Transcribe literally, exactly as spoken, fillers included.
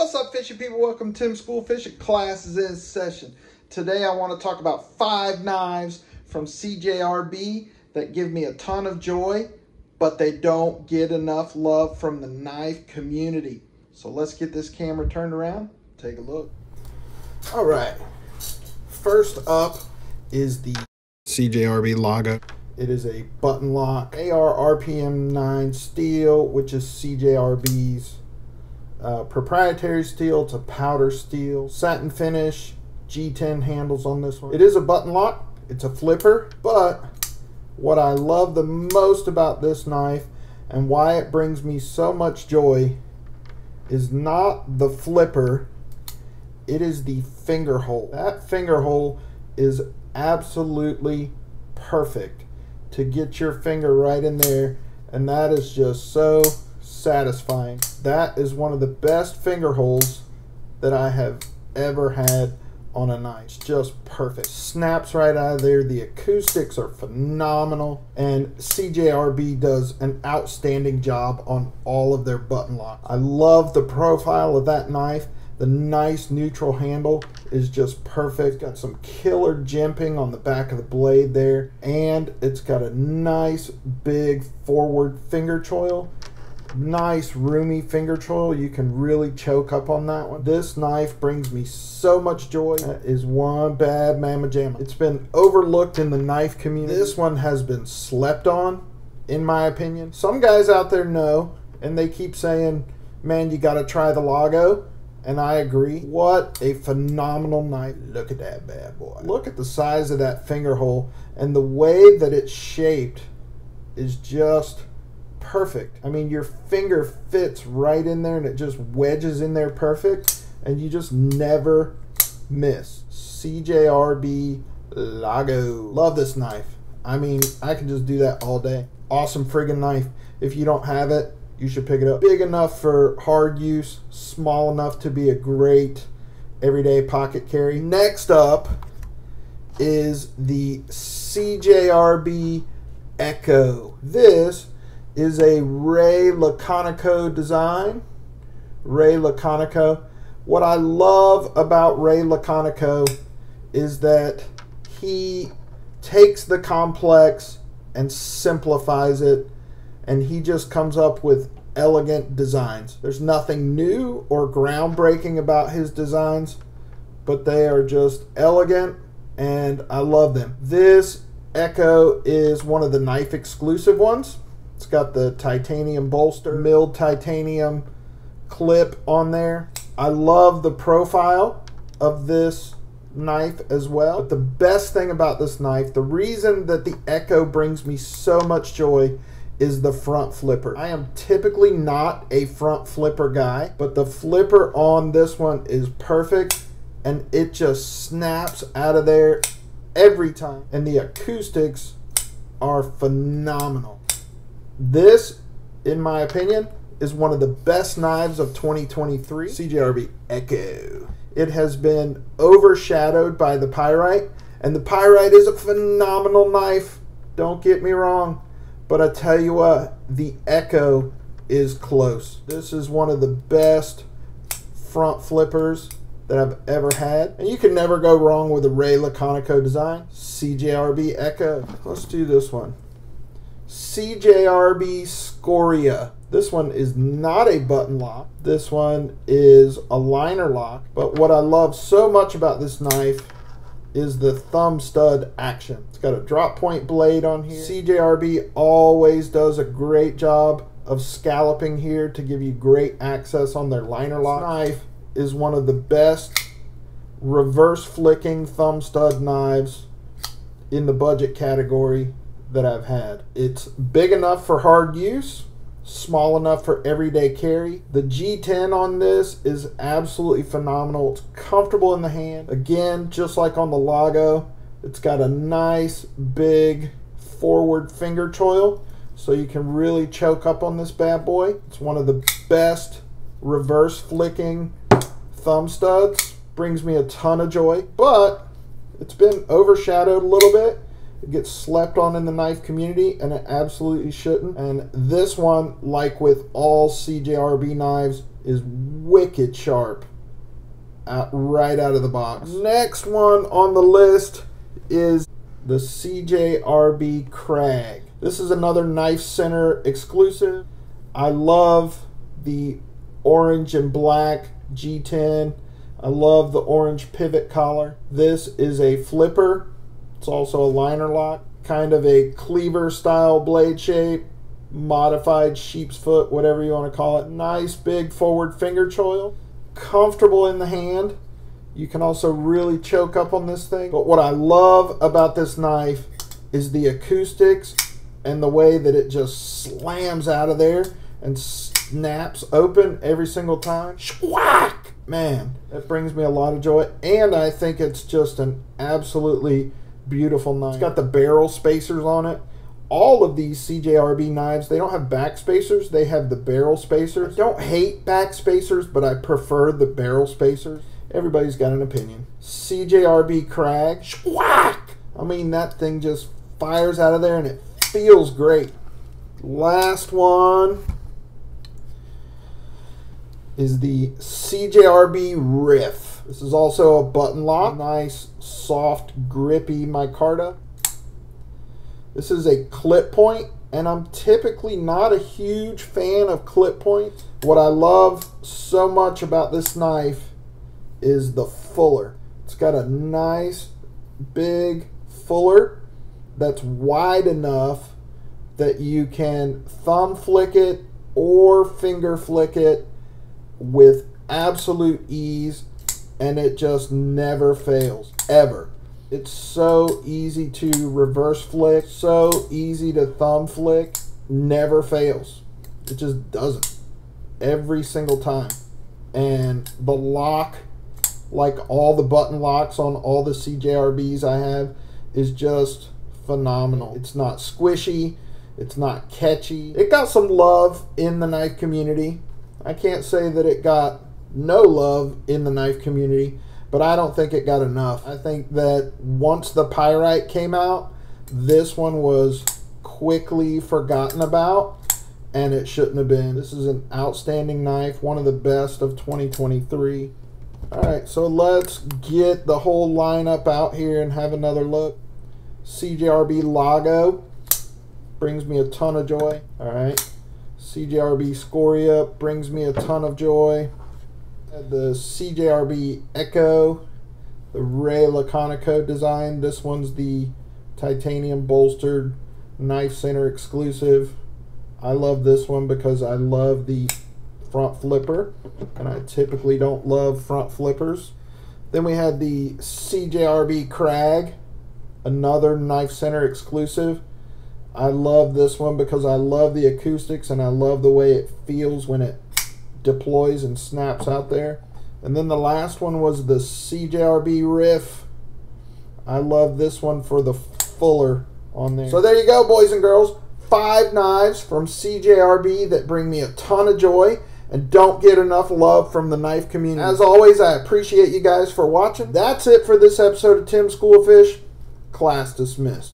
What's up, fishing people? Welcome to Tim School Fishing. Class is in session. Today I want to talk about five knives from C J R B that give me a ton of joy, but they don't get enough love from the knife community. So let's get this camera turned around, take a look. All right, first up is the C J R B Lago. It is a button lock A R R P M nine steel, which is C J R B's Uh, proprietary steel. It's a powder steel, satin finish, G ten handles on this one. It is a button lock, it's a flipper, but what I love the most about this knife and why it brings me so much joy is not the flipper, it is the finger hole. That finger hole is absolutely perfect to get your finger right in there, and that is just so satisfying. That is one of the best finger holes that I have ever had on a knife. It's just perfect. Snaps right out of there. The acoustics are phenomenal, and C J R B does an outstanding job on all of their button locks. I love the profile of that knife. The nice neutral handle is just perfect. Got some killer jimping on the back of the blade there, and it's got a nice big forward finger choil. Nice roomy finger choil. You can really choke up on that one. This knife brings me so much joy. That is one bad mamma jamma. It's been overlooked in the knife community. This one has been slept on, in my opinion. Some guys out there know, and they keep saying, man, you gotta try the Lago, and I agree. What a phenomenal knife. Look at that bad boy. Look at the size of that finger hole, and the way that it's shaped is just perfect. I mean, your finger fits right in there and it just wedges in there perfect, and you just never miss. C J R B Lago. Love this knife. I mean, I can just do that all day. Awesome friggin' knife. If you don't have it, you should pick it up. Big enough for hard use, small enough to be a great everyday pocket carry. Next up is the C J R B Ekko. This is a Ray Laconico design. Ray Laconico. What I love about Ray Laconico is that he takes the complex and simplifies it, and he just comes up with elegant designs. There's nothing new or groundbreaking about his designs, but they are just elegant and I love them. This Ekko is one of the knife exclusive ones. It's got the titanium bolster, milled titanium clip on there. I love the profile of this knife as well. But the best thing about this knife, the reason that the Ekko brings me so much joy, is the front flipper. I am typically not a front flipper guy, but the flipper on this one is perfect, and it just snaps out of there every time. And the acoustics are phenomenal. This, in my opinion, is one of the best knives of twenty twenty-three. C J R B Ekko. It has been overshadowed by the Pyrite, and the Pyrite is a phenomenal knife, don't get me wrong, but I tell you what, the Ekko is close. This is one of the best front flippers that I've ever had, and you can never go wrong with a Ray Laconico design. C J R B Ekko. Let's do this one. C J R B Scoria. This one is not a button lock. This one is a liner lock. But what I love so much about this knife is the thumb stud action. It's got a drop point blade on here. C J R B always does a great job of scalloping here to give you great access on their liner lock. This knife is one of the best reverse flicking thumb stud knives in the budget category that I've had. It's big enough for hard use, small enough for everyday carry. The G ten on this is absolutely phenomenal. It's comfortable in the hand. Again, just like on the Lago, it's got a nice big forward finger choil, so you can really choke up on this bad boy. It's one of the best reverse flicking thumb studs. Brings me a ton of joy, but it's been overshadowed a little bit. It gets slept on in the knife community, and it absolutely shouldn't. And this one, like with all C J R B knives, is wicked sharp uh, right out of the box. Next one on the list is the C J R B Crag. This is another Knife Center exclusive. I love the orange and black G ten. I love the orange pivot collar. This is a flipper. It's also a liner lock, kind of a cleaver style blade shape, modified sheep's foot, whatever you want to call it. Nice big forward finger choil, comfortable in the hand. You can also really choke up on this thing. But what I love about this knife is the acoustics and the way that it just slams out of there and snaps open every single time. Shquack! Man, that brings me a lot of joy, and I think it's just an absolutely beautiful knife. It's got the barrel spacers on it. All of these C J R B knives, they don't have back spacers, they have the barrel spacers. I don't hate back spacers, but I prefer the barrel spacers. Everybody's got an opinion. C J R B Crag, shquack! I mean, that thing just fires out of there and it feels great. Last one is the C J R B Riff. This is also a button lock. Nice, soft, grippy micarta. This is a clip point, and I'm typically not a huge fan of clip points. What I love so much about this knife is the fuller. It's got a nice, big fuller that's wide enough that you can thumb flick it or finger flick it with absolute ease, and it just never fails, ever. It's so easy to reverse flick, so easy to thumb flick, never fails. It just doesn't, every single time. And the lock, like all the button locks on all the C J R Bs I have, is just phenomenal. It's not squishy, it's not catchy. It got some love in the knife community. I can't say that it got no love in the knife community, but I don't think it got enough. I think that once the Pyrite came out, this one was quickly forgotten about, and it shouldn't have been. This is an outstanding knife, one of the best of twenty twenty-three. All right, so let's get the whole lineup out here and have another look. C J R B Lago brings me a ton of joy. All right. C J R B Scoria brings me a ton of joy. The C J R B Ekko, the Ray Laconico design. This one's the titanium bolstered Knife Center exclusive. I love this one because I love the front flipper, and I typically don't love front flippers. Then we had the C J R B Crag, another Knife Center exclusive. I love this one because I love the acoustics and I love the way it feels when it deploys and snaps out there. And then the last one was the C J R B Riff. I love this one for the fuller on there. So there you go, boys and girls. Five knives from C J R B that bring me a ton of joy and don't get enough love from the knife community. As always, I appreciate you guys for watching. That's it for this episode of Tim's School of Fish. Class dismissed.